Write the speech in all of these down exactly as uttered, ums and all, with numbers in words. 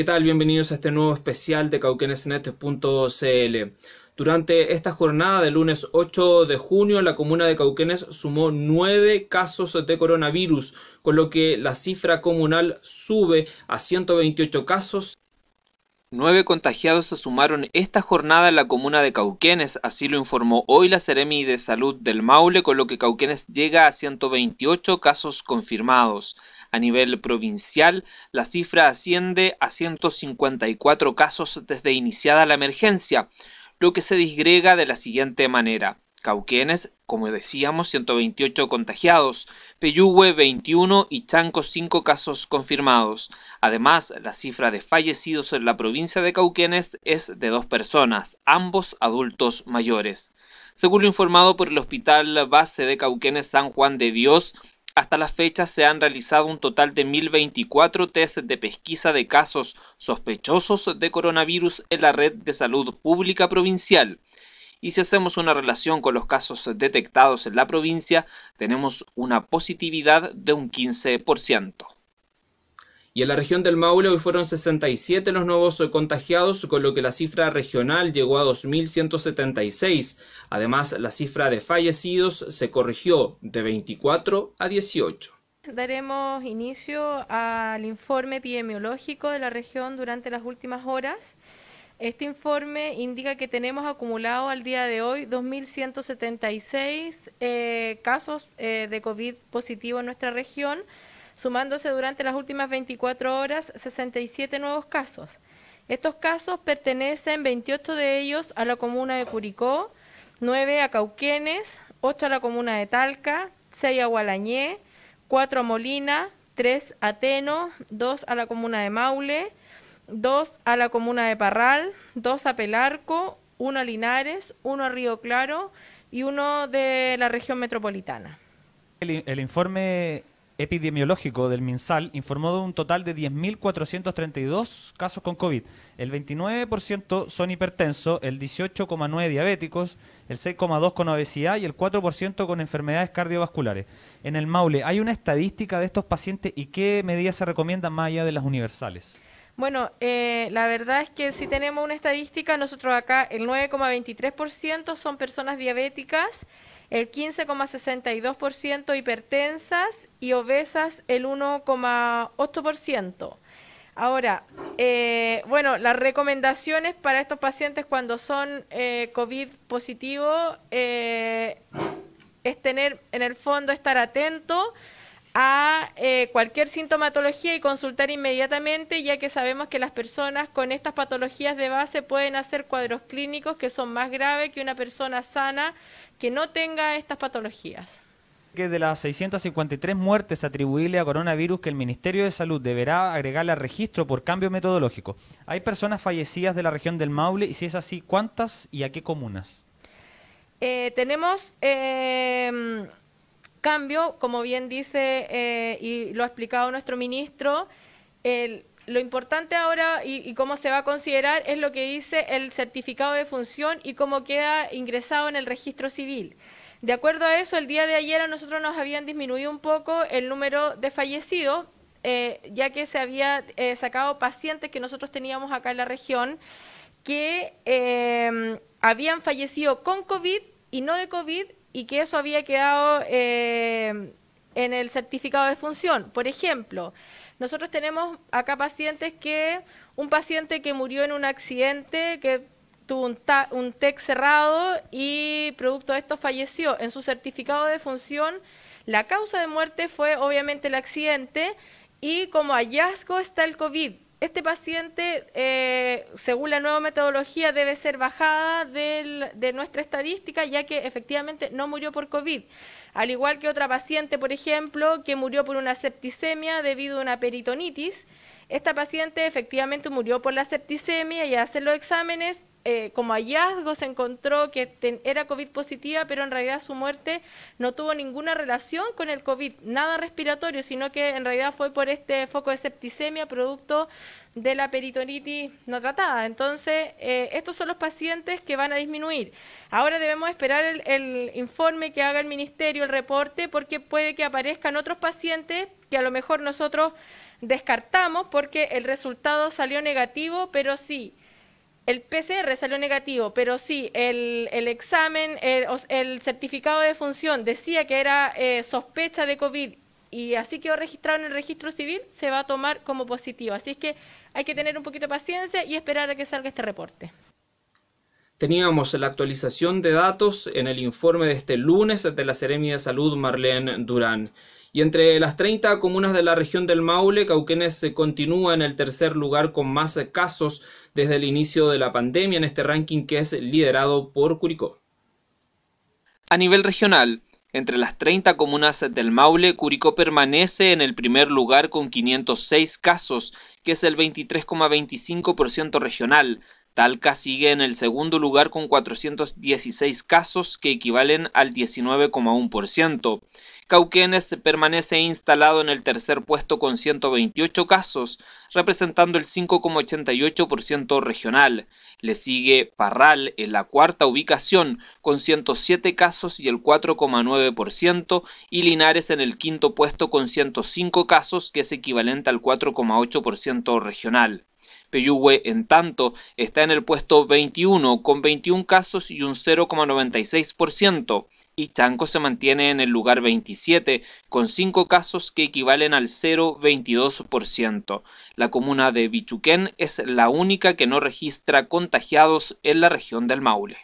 ¿Qué tal? Bienvenidos a este nuevo especial de Cauquenes Net punto c l. Durante esta jornada del lunes ocho de junio, la comuna de Cauquenes sumó nueve casos de coronavirus, con lo que la cifra comunal sube a ciento veintiocho casos. Nueve contagiados se sumaron esta jornada en la comuna de Cauquenes, así lo informó hoy la Seremi de Salud del Maule, con lo que Cauquenes llega a ciento veintiocho casos confirmados. A nivel provincial, la cifra asciende a ciento cincuenta y cuatro casos desde iniciada la emergencia, lo que se disgrega de la siguiente manera. Cauquenes, como decíamos, ciento veintiocho contagiados, Pelluhue veintiuno y Chanco cinco casos confirmados. Además, la cifra de fallecidos en la provincia de Cauquenes es de dos personas, ambos adultos mayores. Según lo informado por el Hospital Base de Cauquenes San Juan de Dios, hasta la fecha se han realizado un total de mil veinticuatro test de pesquisa de casos sospechosos de coronavirus en la red de salud pública provincial. Y si hacemos una relación con los casos detectados en la provincia, tenemos una positividad de un quince por ciento. Y en la región del Maule hoy fueron sesenta y siete los nuevos contagiados, con lo que la cifra regional llegó a dos mil ciento setenta y seis. Además, la cifra de fallecidos se corrigió de veinticuatro a dieciocho. Daremos inicio al informe epidemiológico de la región durante las últimas horas. Este informe indica que tenemos acumulado al día de hoy dos mil ciento setenta y seis eh, casos eh, de COVID positivo en nuestra región, sumándose durante las últimas veinticuatro horas sesenta y siete nuevos casos. Estos casos pertenecen veintiocho de ellos a la comuna de Curicó, nueve a Cauquenes, ocho a la comuna de Talca, seis a Gualañé, cuatro a Molina, tres a Teno, dos a la comuna de Maule, dos a la comuna de Parral, dos a Pelarco, uno a Linares, uno a Río Claro y uno de la región metropolitana. El, el informe epidemiológico del Minsal informó de un total de diez mil cuatrocientos treinta y dos casos con COVID. El veintinueve por ciento son hipertensos, el dieciocho coma nueve por ciento diabéticos, el seis coma dos por ciento con obesidad y el cuatro por ciento con enfermedades cardiovasculares. En el Maule, ¿hay una estadística de estos pacientes y qué medidas se recomiendan más allá de las universales? Bueno, eh, la verdad es que si tenemos una estadística, nosotros acá el nueve coma veintitrés por ciento son personas diabéticas, el quince coma sesenta y dos por ciento hipertensas y obesas el uno coma ocho por ciento. Ahora, eh, bueno, las recomendaciones para estos pacientes cuando son eh, COVID positivo eh, es tener, en el fondo, estar atento a eh, cualquier sintomatología y consultar inmediatamente, ya que sabemos que las personas con estas patologías de base pueden hacer cuadros clínicos que son más graves que una persona sana que no tenga estas patologías. Que de las seiscientas cincuenta y tres muertes atribuibles a coronavirus que el Ministerio de Salud deberá agregarle al registro por cambio metodológico, ¿hay personas fallecidas de la región del Maule y si es así, cuántas y a qué comunas? Eh, tenemos... Eh, Cambio, como bien dice eh, y lo ha explicado nuestro ministro, el, lo importante ahora y, y cómo se va a considerar es lo que dice el certificado de función y cómo queda ingresado en el registro civil. De acuerdo a eso, el día de ayer a nosotros nos habían disminuido un poco el número de fallecidos, eh, ya que se había eh, sacado pacientes que nosotros teníamos acá en la región que eh, habían fallecido con COVID y no de COVID, y que eso había quedado eh, en el certificado de función. Por ejemplo, nosotros tenemos acá pacientes que, un paciente que murió en un accidente, que tuvo un, ta, un T E C cerrado y producto de esto falleció. En su certificado de función, la causa de muerte fue obviamente el accidente y como hallazgo está el COVID. Este paciente, eh, según la nueva metodología, debe ser bajada del, de nuestra estadística, ya que efectivamente no murió por COVID. Al igual que otra paciente, por ejemplo, que murió por una septicemia debido a una peritonitis, esta paciente efectivamente murió por la septicemia y al hacer los exámenes, eh, como hallazgo se encontró que ten, era COVID positiva, pero en realidad su muerte no tuvo ninguna relación con el COVID, nada respiratorio, sino que en realidad fue por este foco de septicemia producto de la peritonitis no tratada. Entonces, eh, estos son los pacientes que van a disminuir. Ahora debemos esperar el, el informe que haga el ministerio, el reporte, porque puede que aparezcan otros pacientes que a lo mejor nosotros descartamos porque el resultado salió negativo, pero sí, el P C R salió negativo, pero sí, el, el examen, el, el certificado de función decía que era eh, sospecha de COVID y así quedó registrado en el registro civil, se va a tomar como positivo. Así es que hay que tener un poquito de paciencia y esperar a que salga este reporte. Teníamos la actualización de datos en el informe de este lunes de la Seremi de Salud Marlene Durán. Y entre las treinta comunas de la región del Maule, Cauquenes continúa en el tercer lugar con más casos desde el inicio de la pandemia en este ranking que es liderado por Curicó. A nivel regional, entre las treinta comunas del Maule, Curicó permanece en el primer lugar con quinientos seis casos, que es el veintitrés coma veinticinco por ciento regional. Talca sigue en el segundo lugar con cuatrocientos dieciséis casos, que equivalen al diecinueve coma uno por ciento. Cauquenes permanece instalado en el tercer puesto con ciento veintiocho casos, representando el cinco coma ochenta y ocho por ciento regional. Le sigue Parral en la cuarta ubicación con ciento siete casos y el cuatro coma nueve por ciento y Linares en el quinto puesto con ciento cinco casos, que es equivalente al cuatro coma ocho por ciento regional. Pelluhue, en tanto, está en el puesto veintiuno con veintiún casos y un cero coma noventa y seis por ciento. Y Chanco se mantiene en el lugar veintisiete, con cinco casos que equivalen al cero coma veintidós por ciento. La comuna de Bichuquén es la única que no registra contagiados en la región del Maule.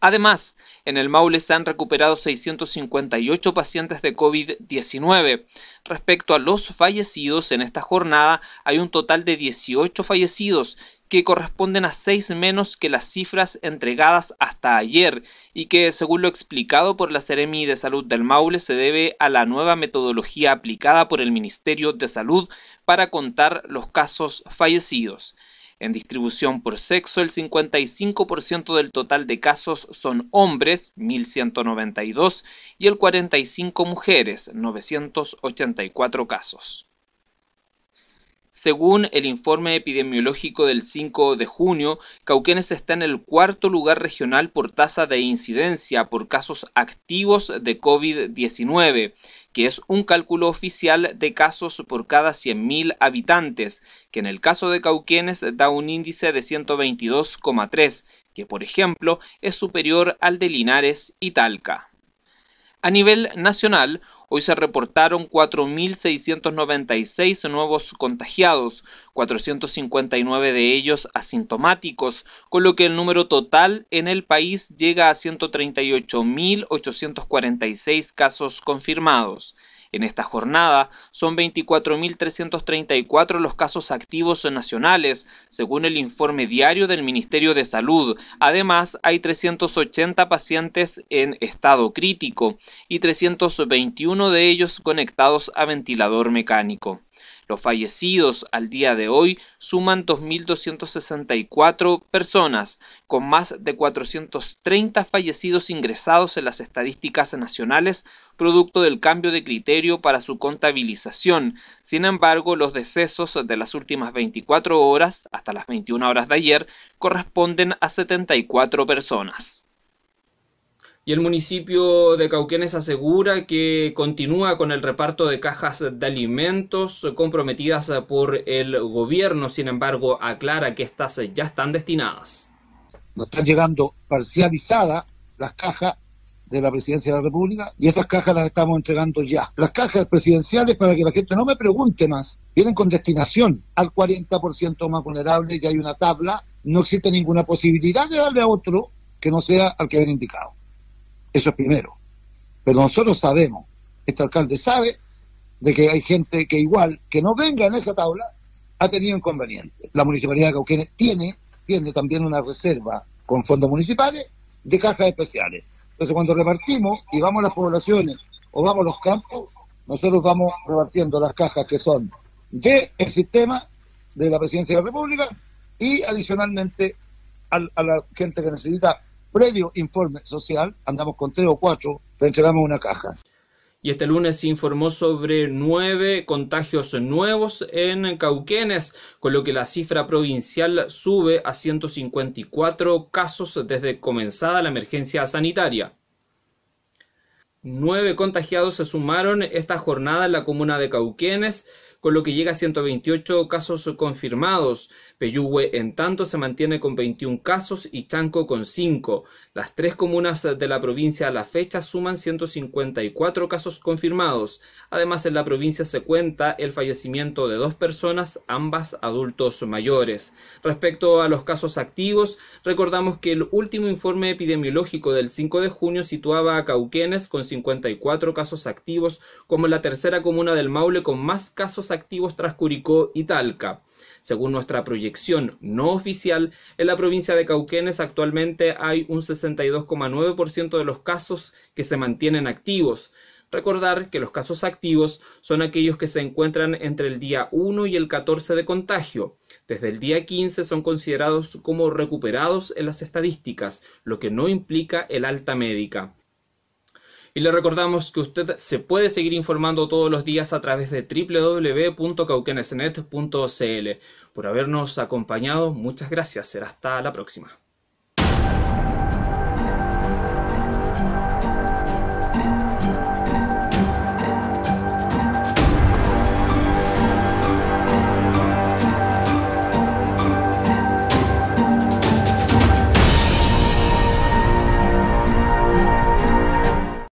Además, en el Maule se han recuperado seiscientos cincuenta y ocho pacientes de COVID diecinueve. Respecto a los fallecidos, en esta jornada hay un total de dieciocho fallecidos, que corresponden a seis menos que las cifras entregadas hasta ayer y que, según lo explicado por la Seremi de Salud del Maule, se debe a la nueva metodología aplicada por el Ministerio de Salud para contar los casos fallecidos. En distribución por sexo, el cincuenta y cinco por ciento del total de casos son hombres, mil ciento noventa y dos, y el cuarenta y cinco por ciento mujeres, novecientos ochenta y cuatro casos. Según el informe epidemiológico del cinco de junio, Cauquenes está en el cuarto lugar regional por tasa de incidencia por casos activos de COVID diecinueve, que es un cálculo oficial de casos por cada cien mil habitantes, que en el caso de Cauquenes da un índice de ciento veintidós coma tres, que por ejemplo es superior al de Linares y Talca. A nivel nacional, hoy se reportaron cuatro mil seiscientos noventa y seis nuevos contagiados, cuatrocientos cincuenta y nueve de ellos asintomáticos, con lo que el número total en el país llega a ciento treinta y ocho mil ochocientos cuarenta y seis casos confirmados. En esta jornada son veinticuatro mil trescientos treinta y cuatro los casos activos nacionales, según el informe diario del Ministerio de Salud. Además, hay trescientos ochenta pacientes en estado crítico y trescientos veintiuno de ellos conectados a ventilador mecánico. Los fallecidos al día de hoy suman dos mil doscientos sesenta y cuatro personas, con más de cuatrocientos treinta fallecidos ingresados en las estadísticas nacionales, producto del cambio de criterio para su contabilización. Sin embargo, los decesos de las últimas veinticuatro horas, hasta las veintiuna horas de ayer, corresponden a setenta y cuatro personas. Y el municipio de Cauquenes asegura que continúa con el reparto de cajas de alimentos comprometidas por el gobierno. Sin embargo, aclara que estas ya están destinadas. Nos están llegando parcializadas las cajas de la Presidencia de la República y estas cajas las estamos entregando ya. Las cajas presidenciales, para que la gente no me pregunte más, vienen con destinación al cuarenta por ciento más vulnerable, ya hay una tabla. No existe ninguna posibilidad de darle a otro que no sea al que habían indicado. Eso es primero. Pero nosotros sabemos, este alcalde sabe, de que hay gente que igual, que no venga en esa tabla, ha tenido inconvenientes. La Municipalidad de Cauquenes tiene, tiene también una reserva con fondos municipales de cajas especiales. Entonces cuando repartimos y vamos a las poblaciones o vamos a los campos, nosotros vamos repartiendo las cajas que son del sistema de la Presidencia de la República y adicionalmente a, a la gente que necesita previo informe social, andamos con tres o cuatro, le entregamos una caja. Y este lunes se informó sobre nueve contagios nuevos en Cauquenes, con lo que la cifra provincial sube a ciento cincuenta y cuatro casos desde comenzada la emergencia sanitaria. Nueve contagiados se sumaron esta jornada en la comuna de Cauquenes, con lo que llega a ciento veintiocho casos confirmados. Pelluhue, en tanto, se mantiene con veintiún casos y Chanco con cinco. Las tres comunas de la provincia a la fecha suman ciento cincuenta y cuatro casos confirmados. Además, en la provincia se cuenta el fallecimiento de dos personas, ambas adultos mayores. Respecto a los casos activos, recordamos que el último informe epidemiológico del cinco de junio situaba a Cauquenes con cincuenta y cuatro casos activos como la tercera comuna del Maule con más casos activos tras Curicó y Talca. Según nuestra proyección no oficial, en la provincia de Cauquenes actualmente hay un sesenta y dos coma nueve por ciento de los casos que se mantienen activos. Recordar que los casos activos son aquellos que se encuentran entre el día uno y el catorce de contagio. Desde el día quince son considerados como recuperados en las estadísticas, lo que no implica el alta médica. Y le recordamos que usted se puede seguir informando todos los días a través de doble u doble u doble u punto cauquenes net punto c l. Por habernos acompañado, muchas gracias. Será hasta la próxima.